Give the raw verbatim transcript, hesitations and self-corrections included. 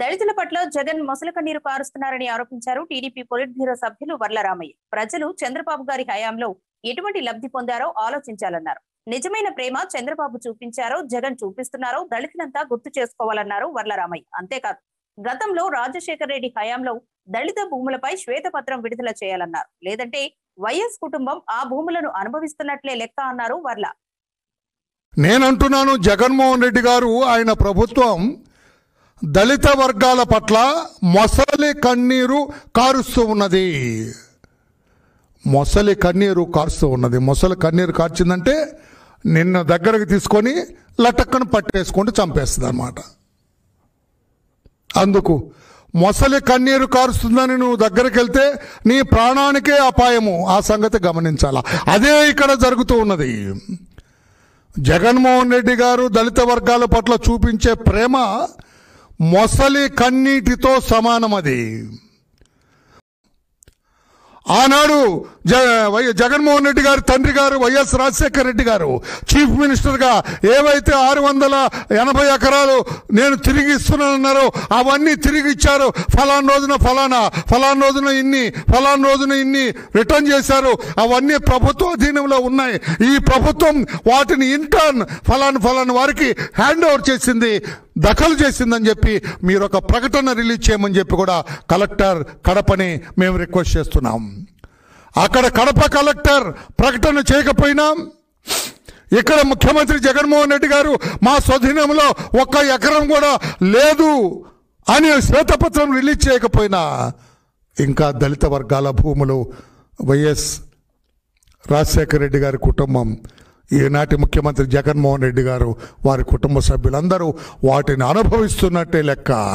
దళితుల పట్ల జగన్ మొసలక నీరు కారుస్తున్నారని ఆరోపించారు టీడీపీ పొలిట్ బ్యూరో సభ్యులు వర్లరామయ్య. ప్రజలు చంద్రబాబు గారి హయాంలో ఎటువంటి లబ్ధి పొందారో ఆలోచించాలన్నారు. నిజమైన ప్రేమ చంద్రబాబు చూపించారో జగన్ చూపిస్తున్నారో దళితులంతా గుర్తు చేసుకోవాలన్నారు వర్లరామయ్య. అంతేకాదు గతంలో రాజశేఖర్ రెడ్డి హయాంలో దళిత భూములపై శ్వేతపత్రం విడుదల చేయాలన్నారు. లేదంటే వైఎస్ కుటుంబం ఆ భూములను అనుభవిస్తున్నట్లే లెక్క అన్నారు వర్ల. నేనంటున్నాను జగన్మోహన్ రెడ్డి గారు ఆయన ప్రభుత్వం దళిత వర్గాల పట్ల మొసలి కన్నీరు కారుస్తూ ఉన్నది మొసలి కన్నీరు కారుస్తూ ఉన్నది మొసలి కన్నీరు కార్చిందంటే నిన్న దగ్గరకు తీసుకొని లటక్కను పట్టేసుకుంటూ చంపేస్తుంది అన్నమాట. అందుకు మొసలి కన్నీరు కారుస్తుందని నువ్వు దగ్గరికి వెళ్తే నీ ప్రాణానికే అపాయము. ఆ సంగతి గమనించాలా. అదే ఇక్కడ జరుగుతూ ఉన్నది. జగన్మోహన్ రెడ్డి గారు దళిత వర్గాల పట్ల చూపించే ప్రేమ మొసలి కన్నీటితో సమానమది. ఆనాడు జ జగన్మోహన్ రెడ్డి గారి తండ్రి గారు వైఎస్ రాజశేఖర రెడ్డి గారు చీఫ్ మినిస్టర్గా ఏవైతే ఆరు వందల ఎనభై ఎకరాలు నేను తిరిగి ఇస్తున్నానన్నారో అవన్నీ తిరిగి ఇచ్చారు. ఫలానా రోజున ఫలానా ఫలానా రోజున ఇన్ని ఫలానా రోజున ఇన్ని రిటర్న్ చేశారు. అవన్నీ ప్రభుత్వ అధీనంలో ఉన్నాయి. ఈ ప్రభుత్వం వాటిని ఇంటర్న్ ఫలానా ఫలానా వారికి హ్యాండ్ ఓవర్ చేసింది, దఖలు చేసిందని చెప్పి మీరు ఒక ప్రకటన రిలీజ్ చేయమని చెప్పి కూడా కలెక్టర్ కడపని మేము రిక్వెస్ట్ చేస్తున్నాం. అక్కడ కడప కలెక్టర్ ప్రకటన చేయకపోయినా ఇక్కడ ముఖ్యమంత్రి జగన్మోహన్ రెడ్డి గారు మా స్వాధీనంలో ఒక్క ఎకరం కూడా లేదు అని శ్వేతపత్రం రిలీజ్ చేయకపోయినా ఇంకా దళిత వర్గాల భూములు వైఎస్ రాజశేఖర రెడ్డి గారి కుటుంబం, ఈనాటి ముఖ్యమంత్రి జగన్మోహన్ రెడ్డి గారు వారి కుటుంబ సభ్యులందరూ వాటిని అనుభవిస్తున్నట్టే లెక్క.